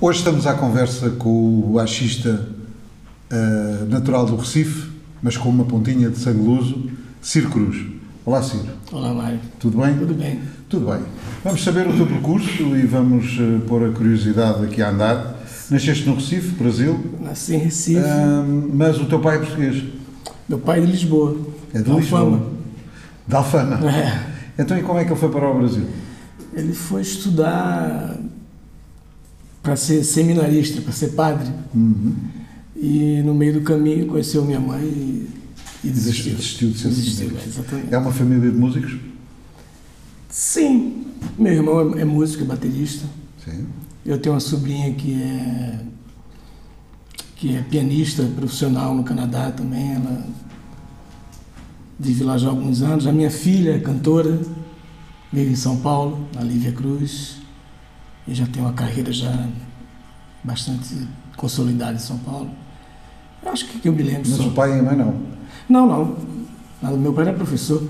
Hoje estamos à conversa com o axista natural do Recife, mas com uma pontinha de sangue luso, Ciro Cruz. Olá, Ciro. Olá, Mário. Tudo bem? Tudo bem. Tudo bem. Vamos saber o teu percurso e vamos pôr a curiosidade aqui a andar. Nasceste no Recife, Brasil? Nasci em Recife. Mas o teu pai é português? Meu pai é de Lisboa. É de Lisboa. De Alfama. É. Então, e como é que ele foi para o Brasil? Ele foi estudar para ser seminarista, para ser padre. Uhum. E no meio do caminho conheceu minha mãe e desistiu. Desistiu de ser seminarista. É uma família de músicos? Sim. Meu irmão é músico, é baterista. Sim. Eu tenho uma sobrinha que é pianista profissional no Canadá também. Ela vive lá já há alguns anos. A minha filha é cantora, vive em São Paulo, a Lívia Cruz. Eu já tenho uma carreira já bastante consolidada em São Paulo. Eu acho que eu me lembro. Mas o pai e a mãe não? Não, não. Meu pai era professor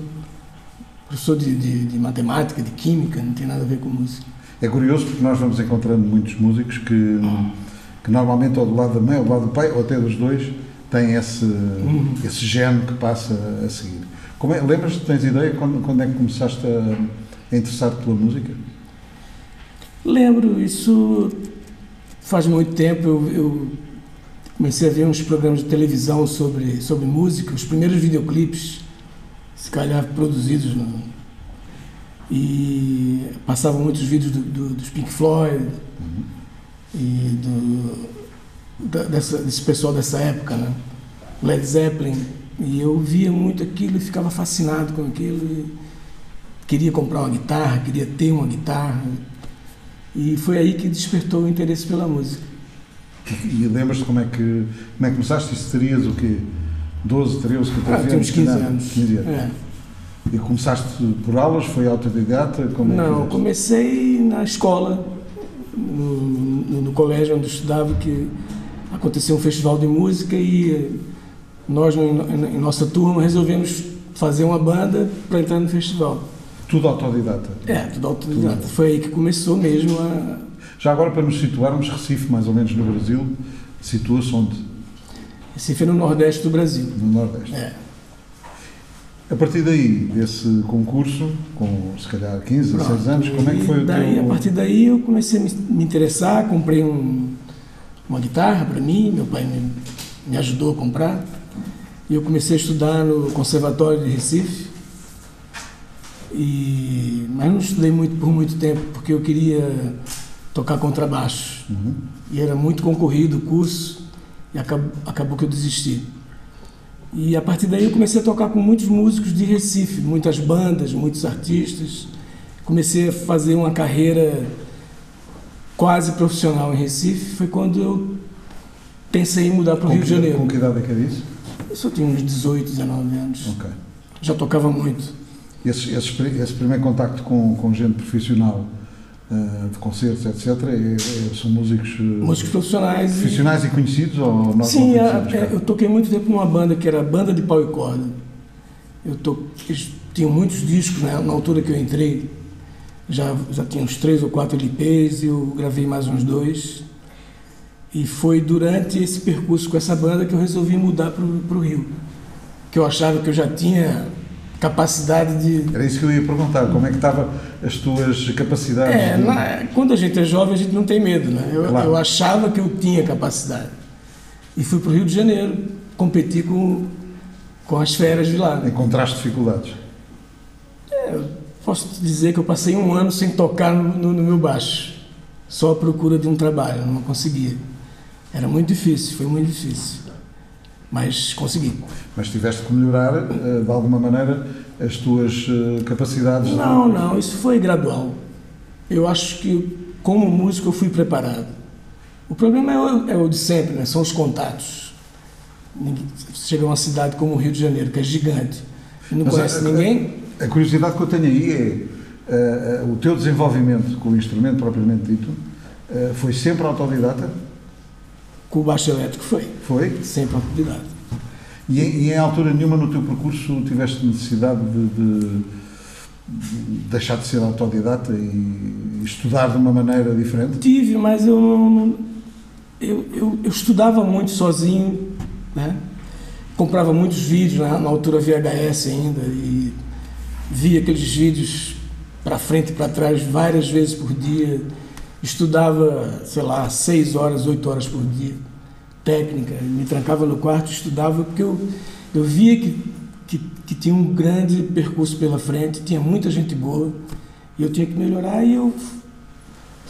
de matemática, de química, não tem nada a ver com música. É curioso porque nós vamos encontrando muitos músicos que normalmente ou do lado da mãe, ou do lado do pai, ou até dos dois, têm esse gene que passa a seguir. Lembras-te, tens ideia, quando é que começaste a interessar-te pela música? Lembro, isso faz muito tempo. Eu comecei a ver uns programas de televisão sobre música, os primeiros videoclipes, se calhar produzidos, e passavam muitos vídeos dos Pink Floyd, e desse pessoal dessa época, né? Led Zeppelin, e eu via muito aquilo e ficava fascinado com aquilo, e queria comprar uma guitarra, queria ter uma guitarra, e foi aí que despertou o interesse pela música. E lembras-te como é que começaste? Isso terias o quê? 12, 13, 14 anos? Tínhamos 15 anos. 15 anos. É. E começaste por aulas? Foi autodidata? Não, comecei na escola, no colégio onde eu estudava, que aconteceu um festival de música e nós, em nossa turma, resolvemos fazer uma banda para entrar no festival. Tudo autodidata? É, tudo autodidata. Tudo. Foi aí que começou mesmo a... Já agora, para nos situarmos, Recife, mais ou menos no Brasil, situa-se onde? Recife é no Nordeste do Brasil. No Nordeste. É. A partir daí, desse concurso, com se calhar 15, 16 anos, como é que foi o teu... A partir daí eu comecei a me interessar, comprei uma guitarra para mim, meu pai me ajudou a comprar, e eu comecei a estudar no Conservatório de Recife, mas não estudei por muito tempo, porque eu queria tocar contrabaixo, e era muito concorrido o curso, e acabou que eu desisti. E a partir daí eu comecei a tocar com muitos músicos de Recife, muitas bandas, muitos artistas. Comecei a fazer uma carreira quase profissional em Recife. Foi quando eu pensei em mudar para o Rio de Janeiro. Com que idade é que era isso? Eu só tinha uns 18, 19 anos. Okay. Já tocava muito. Esse primeiro contacto com gente profissional, de concertos, etc., são músicos profissionais. Profissionais e conhecidos? Ou não? Sim, eu toquei muito tempo numa banda que era a Banda de Pau e Corda. Eles tinham muitos discos, né? Na altura que eu entrei, já tinha uns 3 ou 4 LPs, eu gravei mais uns 2. E foi durante esse percurso com essa banda que eu resolvi mudar para o Rio, que eu achava que eu já tinha... capacidade de... Era isso que eu ia perguntar, como é que estavam as tuas capacidades? Quando a gente é jovem, a gente não tem medo, né? Eu achava que eu tinha capacidade. E fui para o Rio de Janeiro, competi com as feras de lá. Encontraste dificuldades? Eu posso te dizer que eu passei um ano sem tocar no meu baixo, só à procura de um trabalho, eu não conseguia. Era muito difícil, foi muito difícil. Mas consegui. Mas tiveste que melhorar, de alguma maneira, as tuas capacidades? Não, isso foi gradual. Eu acho que, como músico, eu fui preparado. O problema é o de sempre, né? São os contatos. Chega a uma cidade como o Rio de Janeiro, que é gigante, e não conhece ninguém. A curiosidade que eu tenho aí é o teu desenvolvimento com o instrumento propriamente dito, foi sempre autodidata? Com o baixo elétrico foi? Sempre autodidata. E em altura nenhuma no teu percurso tiveste necessidade de deixar de ser autodidata e estudar de uma maneira diferente? Tive, mas eu estudava muito sozinho, né? Comprava muitos vídeos, na altura VHS ainda, e via aqueles vídeos para frente e para trás várias vezes por dia. Estudava, sei lá, 6 horas, 8 horas por dia, técnica, me trancava no quarto, estudava, porque eu via que tinha um grande percurso pela frente, tinha muita gente boa, e eu tinha que melhorar, e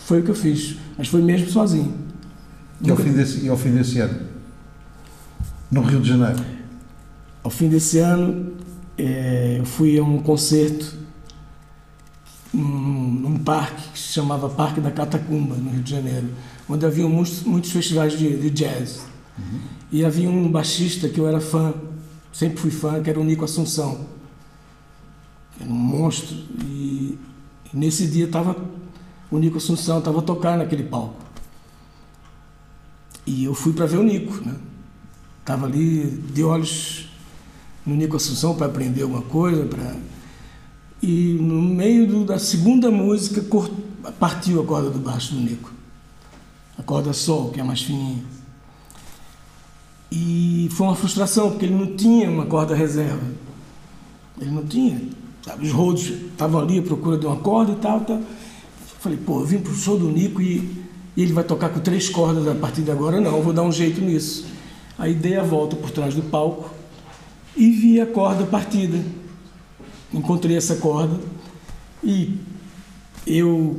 foi o que eu fiz, mas foi mesmo sozinho. E ao fim desse ano? No Rio de Janeiro? Ao fim desse ano, eu fui a um concerto num parque que se chamava Parque da Catacumba, no Rio de Janeiro, onde havia muitos festivais de jazz. Uhum. E havia um baixista que eu era fã, sempre fui fã, que era o Nico Assunção. Era um monstro. E nesse dia o Nico Assunção estava a tocar naquele palco. E eu fui para ver o Nico, né? Estava ali de olhos no Nico Assunção para aprender alguma coisa, e no meio da segunda música partiu a corda do baixo do Nico, a corda sol, que é mais fininha, e foi uma frustração, porque ele não tinha uma corda reserva, ele não tinha, sabe? Os rodos estavam ali à procura de uma corda e tal. Falei, pô, eu vim pro show do Nico e ele vai tocar com 3 cordas a partir de agora? Não, eu vou dar um jeito nisso. Aí dei a volta por trás do palco e vi a corda partida. Encontrei essa corda, e eu,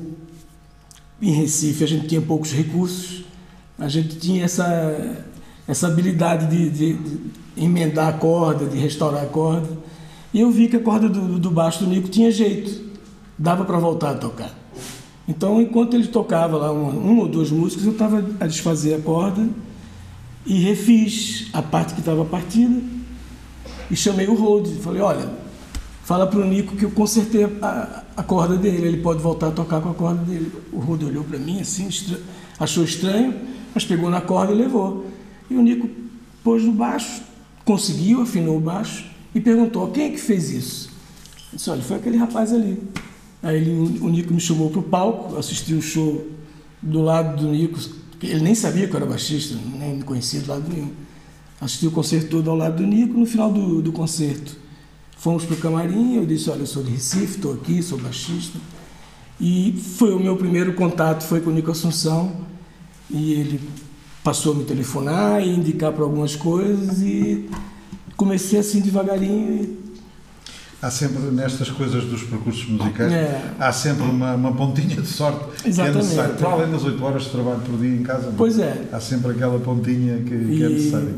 em Recife, a gente tinha poucos recursos, a gente tinha essa habilidade de emendar a corda, de restaurar a corda, e eu vi que a corda do baixo do Nico tinha jeito, dava para voltar a tocar. Então, enquanto ele tocava lá uma ou duas músicas, eu estava a desfazer a corda e refiz a parte que estava partida, e chamei o Rhodes e falei, olha, fala para o Nico que eu consertei a corda dele, ele pode voltar a tocar com a corda dele. O Rodo olhou para mim assim, achou estranho, mas pegou na corda e levou. E o Nico pôs no baixo, conseguiu, afinou o baixo e perguntou, quem é que fez isso? Eu disse, olha, foi aquele rapaz ali. Aí o Nico me chamou para o palco, assisti o show do lado do Nico, ele nem sabia que eu era baixista, nem me conhecia do lado nenhum. Assisti o concerto todo ao lado do Nico, no final do concerto, fomos para o camarim, eu disse, olha, eu sou de Recife, estou aqui, sou baixista. E foi o meu primeiro contato, foi com o Nico Assunção, e ele passou a me telefonar e indicar para algumas coisas, e comecei assim devagarinho. Há sempre, nestas coisas dos percursos musicais, há sempre uma pontinha de sorte. Exatamente, que é necessária, para além das 8 horas de trabalho por dia em casa. Pois é. Há sempre aquela pontinha que é necessária.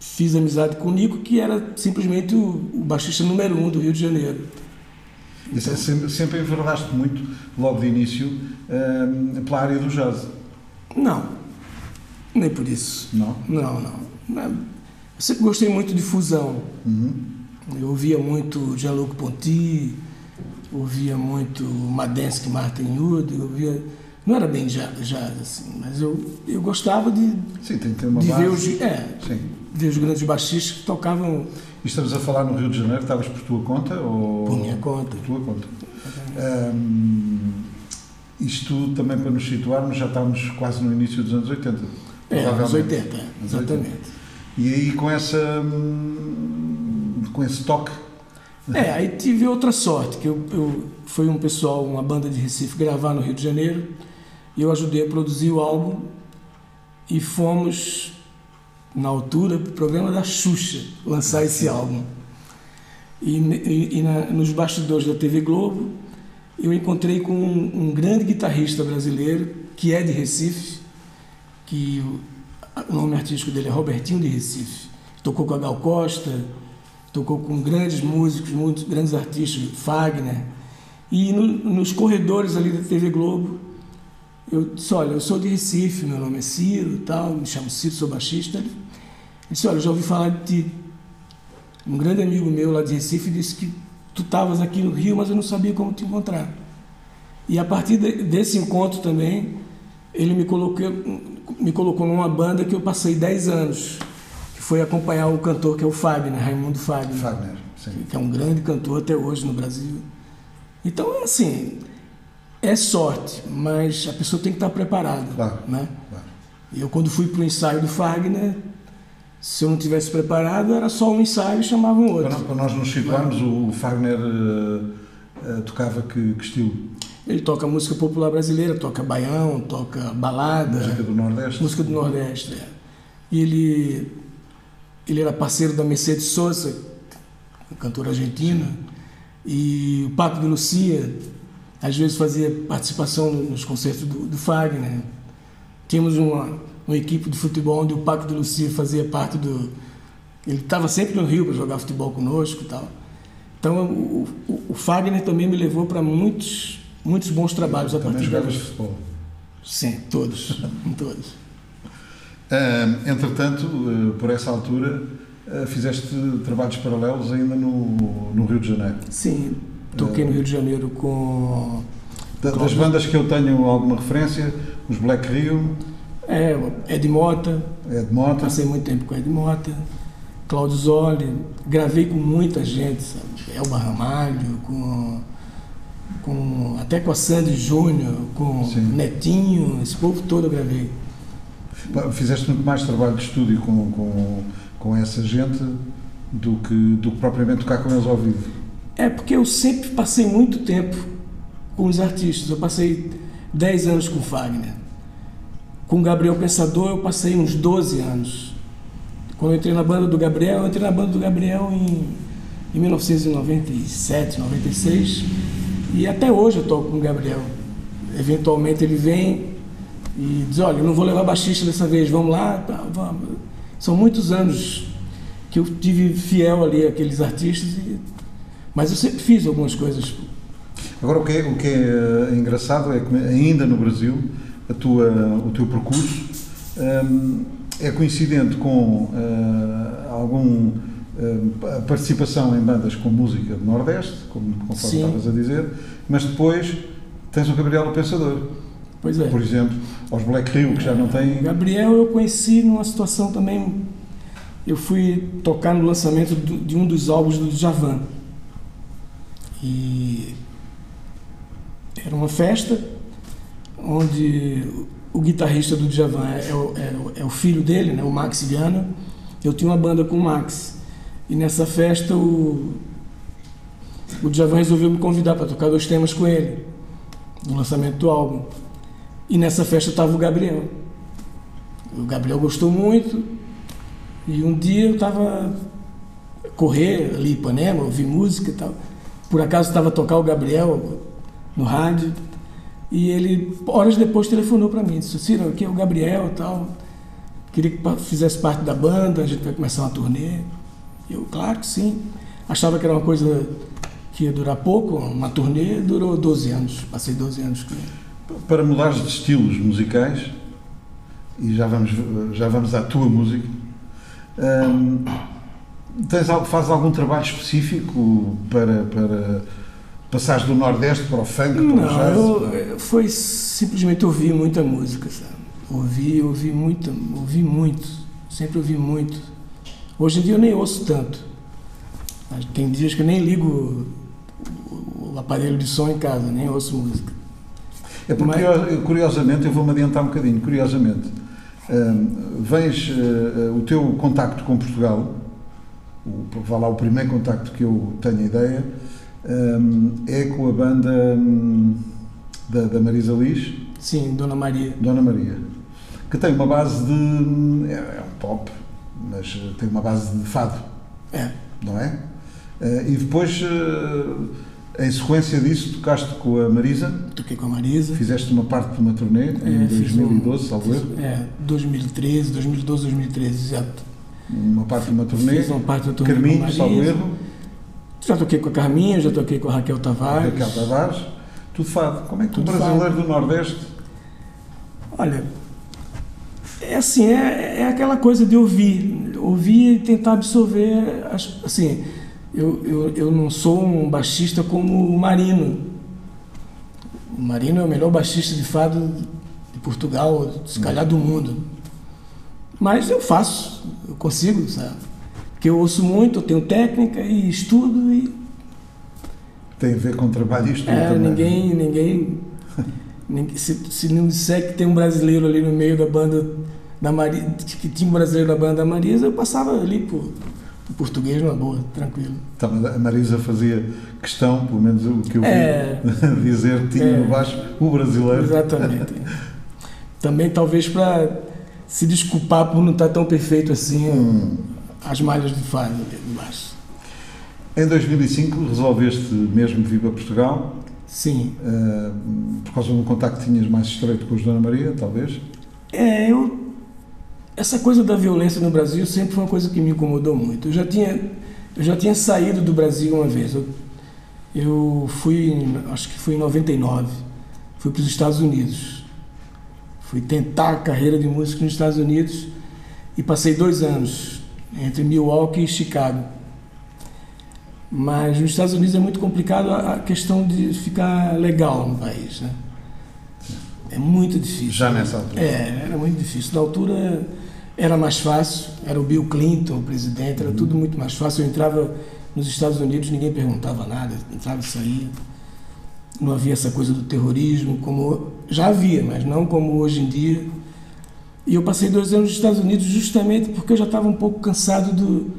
Fiz amizade com o Nico, que era simplesmente o baixista número 1 do Rio de Janeiro. Então, sempre enverdaste muito, logo de início, pela área do jazz? Não, nem por isso. Não? Não. Eu sempre gostei muito de fusão. Uhum. Eu ouvia muito Gianluca Ponti, ouvia muito Madensky, Martin Wood, não era bem jazz, assim, mas eu gostava de... Sim, tem que ter uma base. Ver os grandes baixistas que tocavam... E estamos a falar no Rio de Janeiro, estavas por tua conta? Ou... Por minha conta. Por tua conta. Isto também, para nos situarmos, já estávamos quase no início dos anos 80. Anos 80, exatamente. 80. E aí com esse toque... aí tive outra sorte, que foi uma banda de Recife gravar no Rio de Janeiro, e eu ajudei a produzir o álbum, e fomos, na altura, para o programa da Xuxa, lançar esse álbum. E nos bastidores da TV Globo, eu encontrei com um grande guitarrista brasileiro, que é de Recife, que o nome artístico dele é Robertinho de Recife, tocou com a Gal Costa, tocou com grandes músicos, muitos grandes artistas, Fagner, e nos corredores ali da TV Globo, eu disse, olha, eu sou de Recife, meu nome é Ciro e tal, me chamo Ciro, sou baixista. Ele disse, olha, eu já ouvi falar de ti. Um grande amigo meu lá de Recife disse que tu estavas aqui no Rio, mas eu não sabia como te encontrar. E a partir desse encontro também, ele me colocou numa banda que eu passei 10 anos, que foi acompanhar o cantor que é o Fagner, Raimundo Fábio. Fagner, sim. Que é um grande cantor até hoje no Brasil. Então, assim... É sorte, mas a pessoa tem que estar preparada. Claro, né? Claro. Eu, quando fui para o ensaio do Fagner, se eu não tivesse preparado, era só um ensaio e chamavam um outro. Quando nós nos situarmos, o Fagner tocava que estilo? Ele toca música popular brasileira, toca baião, toca balada. Música do Nordeste? Música do Nordeste, é. E ele era parceiro da Mercedes Sosa, cantora argentina. Sim. E o Paco de Lucia, às vezes fazia participação nos concertos do Fagner. Tínhamos uma equipe de futebol onde o Paco de Lucia fazia parte do... Ele estava sempre no Rio para jogar futebol conosco e tal. Então o Fagner também me levou para muitos bons trabalhos a partir daí. Futebol? Sim, todos, todos. Entretanto, por essa altura, fizeste trabalhos paralelos ainda no Rio de Janeiro. Sim, toquei no Rio de Janeiro com... Das bandas que eu tenho alguma referência, os Black Rio... Ed Motta. Ed Motta. Passei muito tempo com Ed Motta. Cláudio Zoli. Gravei com muita gente, sabe? Elba Ramalho, até com a Sandy Júnior, com Sim. Netinho, esse povo todo eu gravei. Fizeste muito mais trabalho de estúdio com essa gente do que propriamente tocar com eles ao vivo? É, porque eu sempre passei muito tempo com os artistas. Eu passei 10 anos com o Fagner. Com o Gabriel Pensador eu passei uns 12 anos. Quando eu entrei na banda do Gabriel, em 1997, 96. E até hoje eu toco com o Gabriel. Eventualmente ele vem e diz, olha, eu não vou levar baixista dessa vez, vamos lá? Tá, vamos. São muitos anos que eu tive fiel ali àqueles artistas, mas eu sempre fiz algumas coisas. Agora o que é engraçado é que ainda no Brasil, o teu percurso é coincidente com participação em bandas com música do Nordeste, conforme Sim. estavas a dizer, mas depois tens o Gabriel Pensador, pois é. Por exemplo, aos Black Rio, que já não tem... Gabriel eu conheci numa situação também, eu fui tocar no lançamento de um dos álbuns do Djavan, e era uma festa onde o guitarrista do Djavan é o filho dele, né, o Max Viana. Eu tinha uma banda com o Max, e nessa festa o Djavan resolveu me convidar para tocar 2 temas com ele, no lançamento do álbum. E nessa festa estava o Gabriel. O Gabriel gostou muito, e um dia eu estava a correr ali em Ipanema, ouvir música e tal. Por acaso estava a tocar o Gabriel no rádio, e ele, horas depois, telefonou para mim, disse, Ciro, aqui é o Gabriel e tal, queria que fizesse parte da banda, a gente vai começar uma turnê. Eu, claro que sim. Achava que era uma coisa que ia durar pouco, uma turnê durou 12 anos, passei 12 anos com ele. Para mudares de estilos musicais, e já vamos à tua música, fazes algum trabalho específico para passares do Nordeste para o funk, para o jazz? Não, foi simplesmente ouvir muita música, sabe? Ouvi muito, sempre ouvi muito. Hoje em dia eu nem ouço tanto, mas tem dias que eu nem ligo o aparelho de som em casa, nem ouço música. É porque, curiosamente, eu vou-me adiantar um bocadinho, curiosamente, vens o teu contacto com Portugal, vai lá o primeiro contacto que eu tenho ideia, é com a banda da Marisa Liz. Sim, Dona Maria, que tem uma base de... é um pop, mas tem uma base de fado, não é? E depois, em sequência disso, tocaste com a Marisa. Toquei com a Marisa. Fizeste uma parte de uma turnê em 2012, talvez? 2012, exato. Uma parte de uma turnê. Fiz uma parte da turnê Carminho, com a Marisa. Salveiro. Já toquei com a Carminho, já toquei com a Raquel Tavares. Tudo fado. Como é que o brasileiro do Nordeste... Olha, é assim, é aquela coisa de ouvir e tentar absorver, assim, eu não sou um baixista como o Marino. O Marino é o melhor baixista de fado de Portugal, se calhar do mundo. Mas eu faço, eu consigo, sabe? Porque eu ouço muito, eu tenho técnica e estudo. Tem a ver com trabalho e estudo também. Ninguém Se não disser que tem um brasileiro ali no meio da banda da Marisa, que tinha um brasileiro na banda da Marisa, eu passava ali por português numa boa, tranquilo. Então, a Marisa fazia questão, pelo menos o que eu vi dizer, tinha no baixo o brasileiro. Exatamente. Também talvez para se desculpar por não estar tão perfeito assim as malhas de Fagner do baixo. Em 2005 resolveste mesmo vir para Portugal? Sim. Por causa de um contacto que tinhas mais estreito com os Dona Maria, talvez? É, essa coisa da violência no Brasil sempre foi uma coisa que me incomodou muito. Eu já tinha saído do Brasil uma vez. Eu fui, acho que foi em 99, fui para os Estados Unidos. Fui tentar a carreira de música nos Estados Unidos e passei 2 anos entre Milwaukee e Chicago. Mas nos Estados Unidos é muito complicado a questão de ficar legal no país, né? É muito difícil. Já nessa altura? É, era muito difícil. Na altura era mais fácil, era o Bill Clinton o presidente, era tudo muito mais fácil. Eu entrava nos Estados Unidos, ninguém perguntava nada, entrava e saía. Não havia essa coisa do terrorismo, como já havia, mas não como hoje em dia. E eu passei 2 anos nos Estados Unidos justamente porque eu já estava um pouco cansado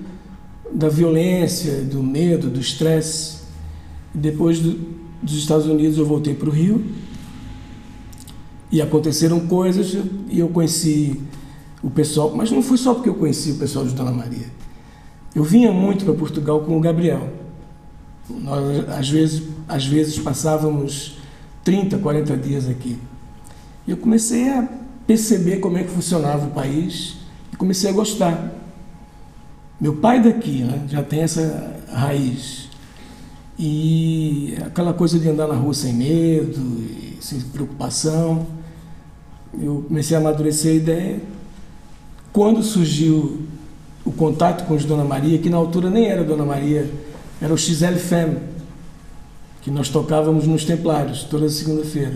da violência, do medo, do estresse. Depois dos Estados Unidos eu voltei para o Rio e aconteceram coisas e eu conheci o pessoal, mas não foi só porque eu conheci o pessoal de Dona Maria. Eu vinha muito para Portugal com o Gabriel. Nós às vezes passávamos 30, 40 dias aqui. E eu comecei a perceber como é que funcionava o país e comecei a gostar. Meu pai daqui, né, já tem essa raiz. E aquela coisa de andar na rua sem medo, sem preocupação. Eu comecei a amadurecer a ideia. Quando surgiu o contato com os Dona Maria, que na altura nem era Dona Maria, era o XL Femme, que nós tocávamos nos Templários, toda segunda-feira.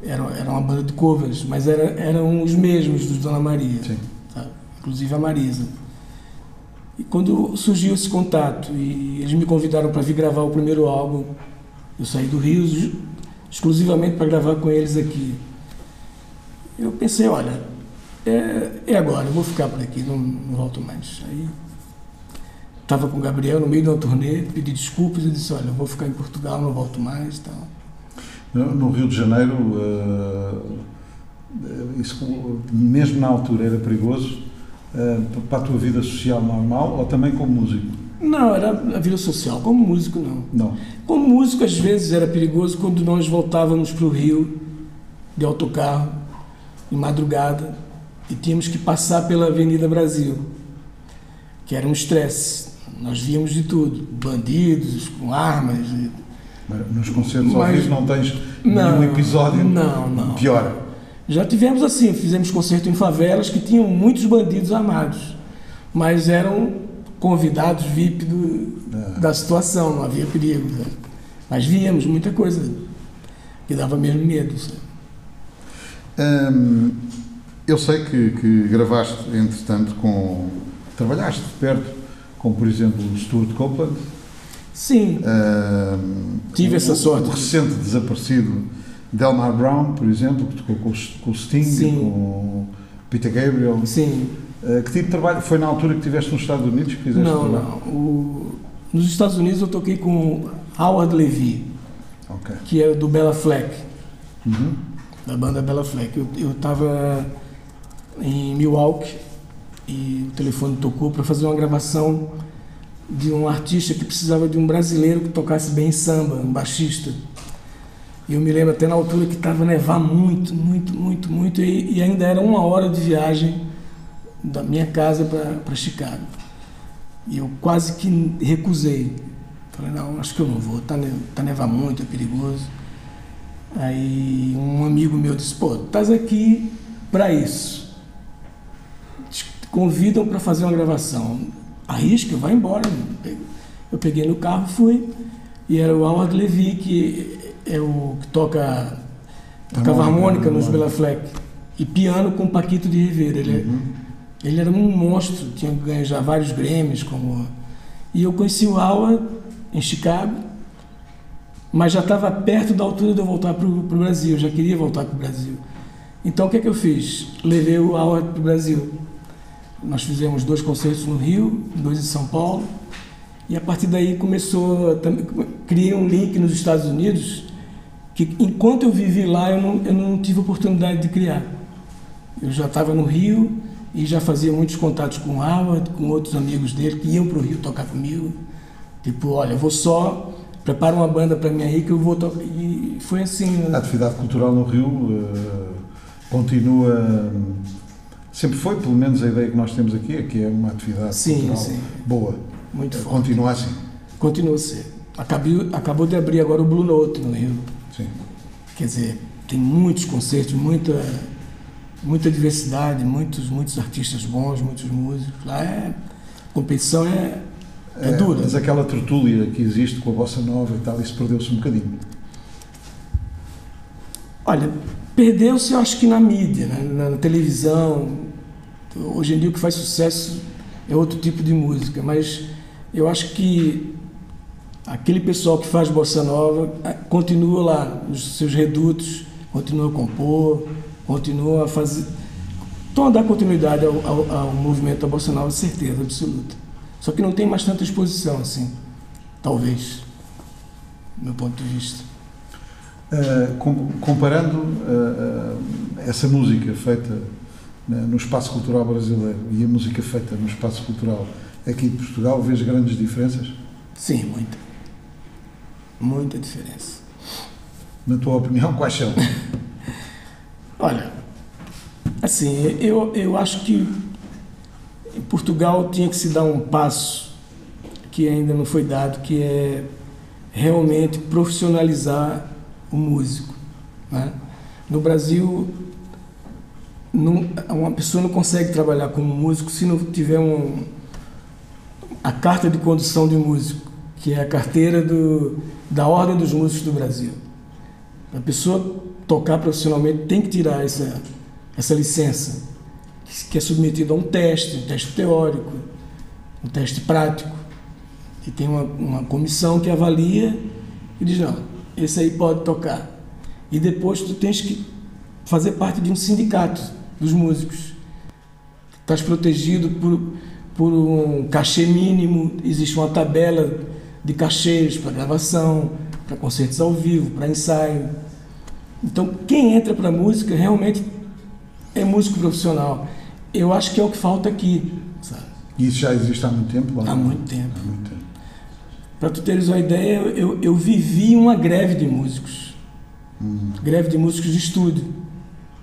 Era uma banda de covers, mas eram os mesmos dos Dona Maria, tá? Inclusive a Marisa. E quando surgiu esse contato, e eles me convidaram para vir gravar o primeiro álbum, eu saí do Rio exclusivamente para gravar com eles aqui. Eu pensei, olha, é agora, eu vou ficar por aqui, não volto mais. Aí estava com o Gabriel no meio de uma turnê, pedi desculpas e disse, olha, eu vou ficar em Portugal, não volto mais. Então. No Rio de Janeiro, isso, mesmo na altura, era perigoso? Para a tua vida social normal ou também como músico? Não, era a vida social, como músico não. Não. Como músico às vezes era perigoso quando nós voltávamos para o Rio de autocarro, de madrugada, e tínhamos que passar pela Avenida Brasil, que era um estresse. Nós víamos de tudo, bandidos, com armas. Mas nos concertos ao vivo não tens nenhum episódio pior? Já tivemos assim, fizemos concerto em favelas que tinham muitos bandidos armados, mas eram convidados VIP da situação, não havia perigo, né? Mas víamos muita coisa que dava mesmo medo. Eu sei que gravaste, entretanto, trabalhaste de perto com, por exemplo, o Stewart Copeland. Sim, tive essa sorte. O recente desaparecido Delmar Brown, por exemplo, que tocou com o Sting, sim, com Peter Gabriel. Sim. Que tipo de trabalho? Foi na altura que estiveste nos Estados Unidos que fizeste trabalho? Não. Nos Estados Unidos eu toquei com Howard Levy, okay, que é do Bella Fleck, da banda Bella Fleck. Eu estava em Milwaukee e o telefone tocou para fazer uma gravação de um artista que precisava de um brasileiro que tocasse bem samba, um baixista. Eu me lembro até na altura que estava a nevar muito, muito, muito, muito, e ainda era 1 hora de viagem da minha casa para Chicago. E eu quase que recusei. Falei, não, acho que eu não vou, tá nevar muito, é perigoso. Aí um amigo meu disse, pô, estás aqui para isso. Te convidam para fazer uma gravação. Arrisca, vai embora. Eu peguei no carro, fui, e era o Howard Levy que é o que tocava harmônica nos Bella Fleck e piano com Paquito de Rivera. Ele era um monstro, tinha ganho já vários Grammys. E eu conheci o Howard em Chicago mas já estava perto da altura de eu voltar para o Brasil, já queria voltar para o Brasil. Então o que é que eu fiz? Levei o Howard para o Brasil. Nós fizemos 2 concertos no Rio, 2 em São Paulo, e a partir daí começou, criei um link nos Estados Unidos, que enquanto eu vivi lá eu não tive oportunidade de criar. Eu já estava no Rio e já fazia muitos contatos com o Howard, com outros amigos dele que iam para o Rio tocar comigo. Tipo, olha, eu vou só, prepara uma banda para mim aí que eu vou tocar. E foi assim. A atividade cultural no Rio continua. Sempre foi, pelo menos a ideia que nós temos aqui, que é uma atividade cultural boa. Muito forte. Continua assim? Continua assim. Acabou de abrir agora o Blue Note no Rio. Sim. Quer dizer, tem muitos concertos, muita diversidade, muitos artistas bons, muitos músicos. Lá a competição é dura. Mas aquela tertúlia que existe com a Bossa Nova e tal, isso perdeu-se um bocadinho. Olha, perdeu-se, eu acho que na mídia, né? Na televisão. Hoje em dia o que faz sucesso é outro tipo de música, mas eu acho que aquele pessoal que faz Bossa Nova continua lá nos seus redutos, continua a compor, continua a fazer... Então dá continuidade ao movimento da Bossa Nova, certeza absoluta. Só que não tem mais tanta exposição assim, talvez, do meu ponto de vista. Comparando essa música feita no espaço cultural brasileiro e a música feita no espaço cultural aqui de Portugal, vês grandes diferenças? Sim, muita. Muita diferença. Na tua opinião, quais são? Olha, assim, eu acho que em Portugal tinha que se dar um passo que ainda não foi dado, que é realmente profissionalizar o músico, né? No Brasil, uma pessoa não consegue trabalhar como músico se não tiver a carta de condução de músico, que é a carteira da Ordem dos Músicos do Brasil. A pessoa tocar profissionalmente tem que tirar essa licença, que é submetida a um teste teórico, um teste prático, e tem uma comissão que avalia e diz, não, esse aí pode tocar. E depois tu tens que fazer parte de um sindicato dos músicos. Estás protegido por um cachê mínimo, existe uma tabela de cachês para gravação, para concertos ao vivo, para ensaio. Então quem entra para a música realmente é músico profissional. Eu acho que é o que falta aqui, sabe? Isso já existe há muito tempo? Há muito tempo. Há muito tempo. Para tu teres uma ideia, eu vivi uma greve de músicos. Greve de músicos de estúdio.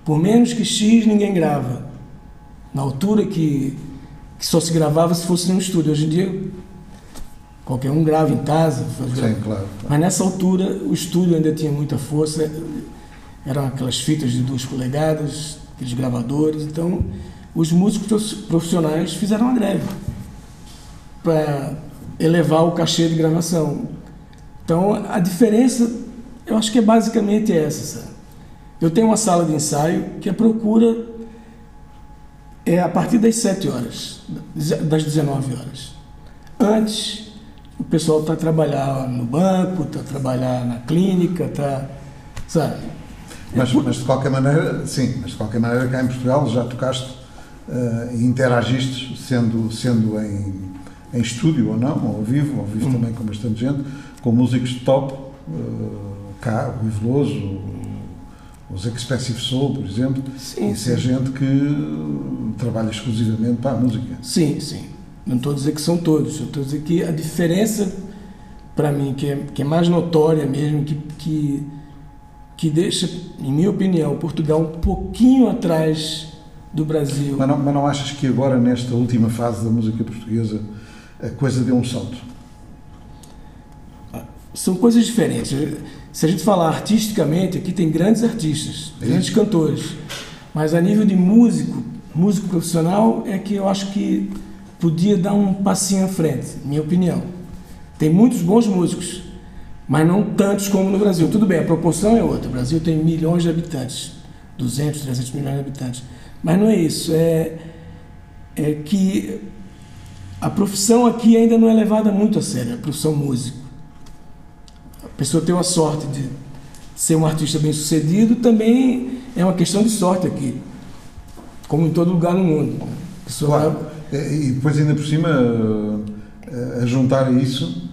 Por menos que X, ninguém grava. Na altura que só se gravava se fosse num estúdio. Hoje em dia, qualquer um grava em casa. Sim, claro. Mas nessa altura, o estúdio ainda tinha muita força. Eram aquelas fitas de 2 polegadas, aqueles gravadores. Então, os músicos profissionais fizeram uma greve para elevar o cachê de gravação. Então, a diferença, eu acho que é basicamente essa, sabe? Eu tenho uma sala de ensaio que a procura é a partir das 7 horas, das 19 horas. Antes, o pessoal está a trabalhar no banco, está a trabalhar na clínica, está, sabe? Mas de qualquer maneira, sim, mas de qualquer maneira cá em Portugal já tocaste e interagiste sendo em estúdio ou não, ao vivo também com bastante gente, com músicos de top, cá, o Iveloso, os Expressive Soul, por exemplo. Sim, isso sim. É gente que trabalha exclusivamente para a música. Sim, sim. Não estou a dizer que são todos, eu estou a dizer que a diferença, para mim, que é mais notória mesmo, que deixa, em minha opinião, Portugal um pouquinho atrás do Brasil. Mas não achas que agora, nesta última fase da música portuguesa, a coisa deu um salto? São coisas diferentes. Se a gente falar artisticamente, aqui tem grandes artistas, grandes cantores, mas a nível de músico profissional, é que eu acho que podia dar um passinho à frente, minha opinião. Tem muitos bons músicos, mas não tantos como no Brasil. Tudo bem, a proporção é outra. O Brasil tem milhões de habitantes, 200, 300 milhões de habitantes, mas não é isso, é que a profissão aqui ainda não é levada muito a sério, a profissão músico. A pessoa tem a sorte de ser um artista bem-sucedido, também é uma questão de sorte aqui, como em todo lugar no mundo. Claro. E depois, ainda por cima, a juntar a isso,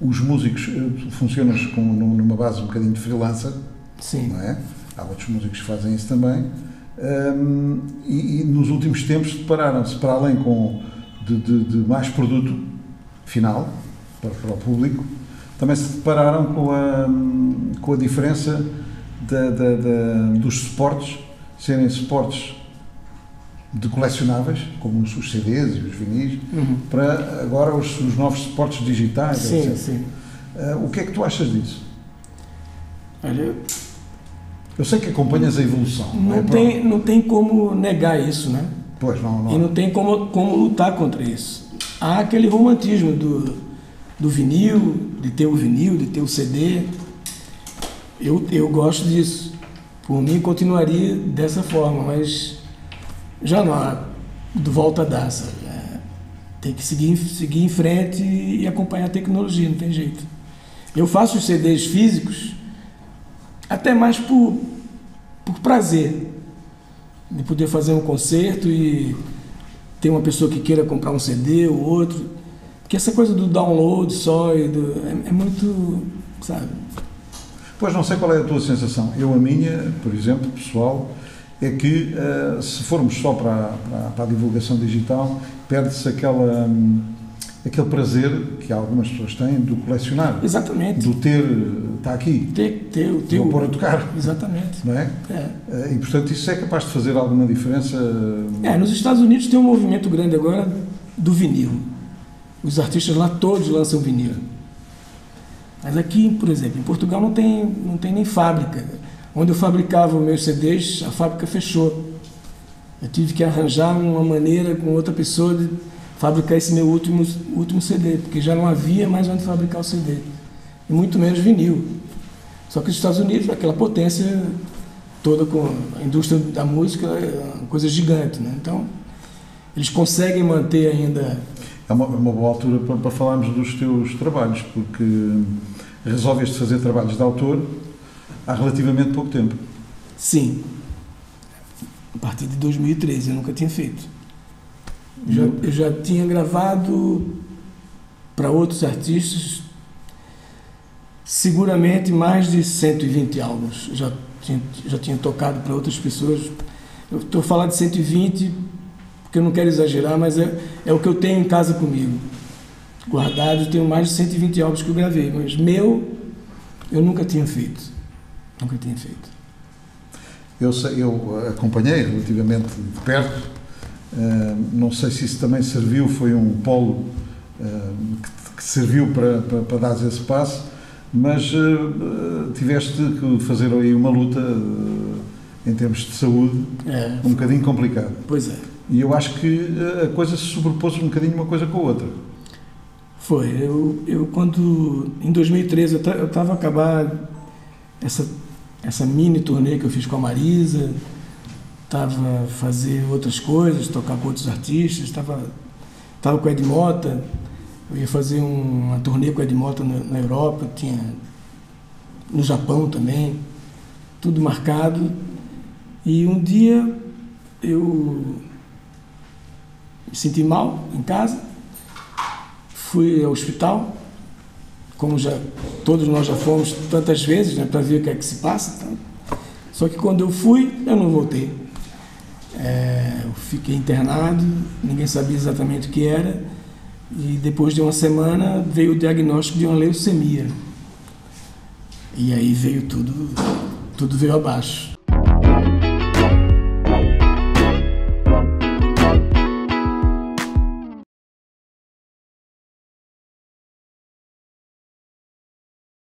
os músicos funcionam numa base um bocadinho de freelancer. Sim. Não é? Há outros músicos que fazem isso também. E nos últimos tempos separaram-se, para além de mais produto final para o público, também se depararam com a diferença dos suportes serem suportes de colecionáveis, como os CDs e os vinis, para agora os novos suportes digitais. Sim, sim. O que é que tu achas disso? Olha, eu sei que acompanhas a evolução. Não tem como negar isso, né? Pois, não. E não tem como lutar contra isso. Há aquele romantismo do vinil, de ter o vinil, de ter o CD. Eu gosto disso. Por mim, continuaria dessa forma, mas já não há volta a dar, sabe? Tem que seguir em frente e acompanhar a tecnologia, não tem jeito. Eu faço os CDs físicos até mais por prazer, de poder fazer um concerto e ter uma pessoa que queira comprar um CD ou outro, porque essa coisa do download só é muito, sabe? Pois, não sei qual é a tua sensação. A minha, por exemplo, pessoal, é que se formos só para a divulgação digital, perde-se aquele prazer que algumas pessoas têm do colecionar. Exatamente. Do ter, está aqui, vou pôr a tocar. Exatamente. Não é? E, portanto, isso é capaz de fazer alguma diferença? Nos Estados Unidos tem um movimento grande agora do vinil. Os artistas lá todos lançam vinil. Mas aqui, por exemplo, em Portugal não tem nem fábrica. Onde eu fabricava os meus CDs, a fábrica fechou. Eu tive que arranjar uma maneira com outra pessoa de fabricar esse meu último CD, porque já não havia mais onde fabricar o CD, e muito menos vinil. Só que os Estados Unidos, aquela potência toda com a indústria da música, é uma coisa gigante, né? Então, eles conseguem manter ainda... É uma boa altura para falarmos dos teus trabalhos, porque resolveste fazer trabalhos de autor há relativamente pouco tempo. Sim. A partir de 2013, eu nunca tinha feito. Eu já tinha gravado para outros artistas seguramente mais de 120 álbuns. Já tinha tocado para outras pessoas. Eu estou a falar de 120 porque eu não quero exagerar, mas é o que eu tenho em casa comigo. Guardado, eu tenho mais de 120 álbuns que eu gravei, mas eu nunca tinha feito. Nunca tinha feito. Eu acompanhei relativamente de perto, não sei se isso também serviu, foi um polo que serviu para dar esse passo, mas tiveste que fazer aí uma luta em termos de saúde um bocadinho complicada. Pois é. E eu acho que a coisa se sobrepôs um bocadinho uma coisa com a outra. Foi. Eu quando, em 2013, eu estava a acabar essa mini turnê que eu fiz com a Marisa, estava a fazer outras coisas, tocar com outros artistas, estava com o Ed Motta, eu ia fazer uma turnê com o Ed Motta na Europa, no Japão também, tudo marcado. E um dia eu me senti mal em casa, fui ao hospital, como todos nós já fomos tantas vezes, né, para ver o que é que se passa. Tá? Só que quando eu fui, eu não voltei. Eu fiquei internado, ninguém sabia exatamente o que era, e depois de uma semana veio o diagnóstico de uma leucemia. E aí veio tudo abaixo.